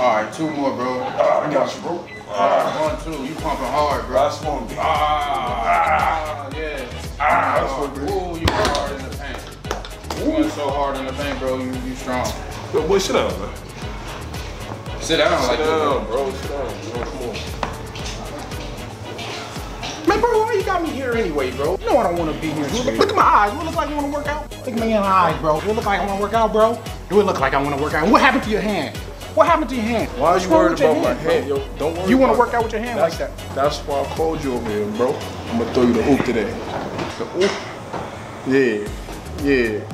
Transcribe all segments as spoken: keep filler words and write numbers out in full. All right, two more, bro. Uh, I got you, bro. Uh, one, two. You pumping hard, bro. I swung. Ah, ah, yeah. Ah, uh, ooh, you hard in the paint. You went so hard in the paint, bro. You, you strong. Yo, boy, sit down, man. Sit down, sit like down, bro. Sit down, bro. Come on. Man, bro, why you got me here anyway, bro? You know I don't want to be here. Look, look at my eyes. Do it look like you want to work out? Look me in the eyes, bro. Do it look like I want to work out, bro? Do it look like I want to work out? What happened to your hand? What happened to your hand? Why are you worried about hand, my hand, bro? Yo? Don't worry. You want to work out with your hand like that? That's why I called you over here, bro. I'm gonna throw you the oop today. The oop. Yeah, yeah.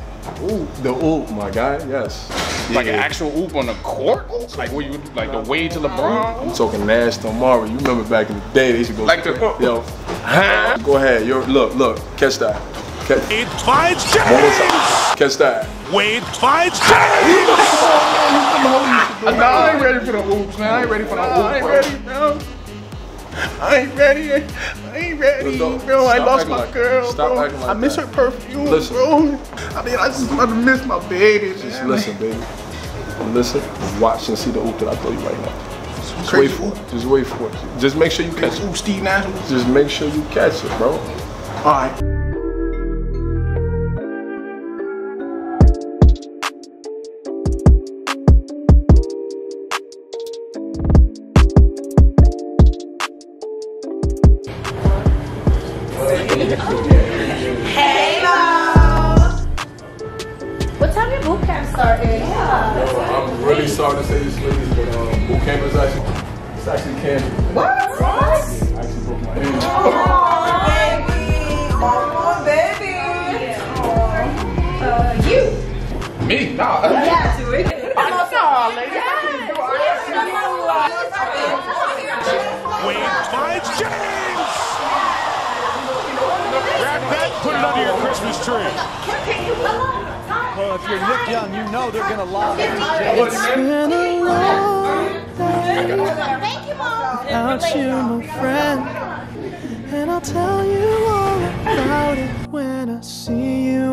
Oop. The oop, my guy. Yes. Like yeah. An actual oop on the court? Like where you like the way to LeBron? I'm talking Nash tomorrow. You remember back in the day they used to go like the oop. Yo. Huh? Go ahead. Yo, look, look. Catch that. Catch. It finds James. Catch that. Wade finds James. Nah, I ain't ready for the oops, man. I ain't ready for the oops. I ain't ready, bro. I ain't ready. I ain't ready, bro. I lost my girl, bro. I miss her perfume, bro. I mean, I just want to miss my baby. Just listen, baby. Listen, watch and see the oop that I throw you right now. Just wait for it. Just wait for it. Just make sure you catch it. Steve Nash. Just make sure you catch it, bro. All right. Hey, Mom! What time did boot camp start? Yeah. Yo, I'm really sorry to say this, ladies, but um, boot camp is actually, it's actually canceled. What? What? Yeah, I actually broke my hand. Aww, baby. Oh, baby. Yeah. Uh, you. Me? Nah. Yeah, do it. I'm not sorry, ladies. Yes. Wait, five, put it under your Christmas tree. Well, if you're Nick Young, you know they're gonna lie. It's been a long day without you, my friend, and I'll tell you all about it when I see you.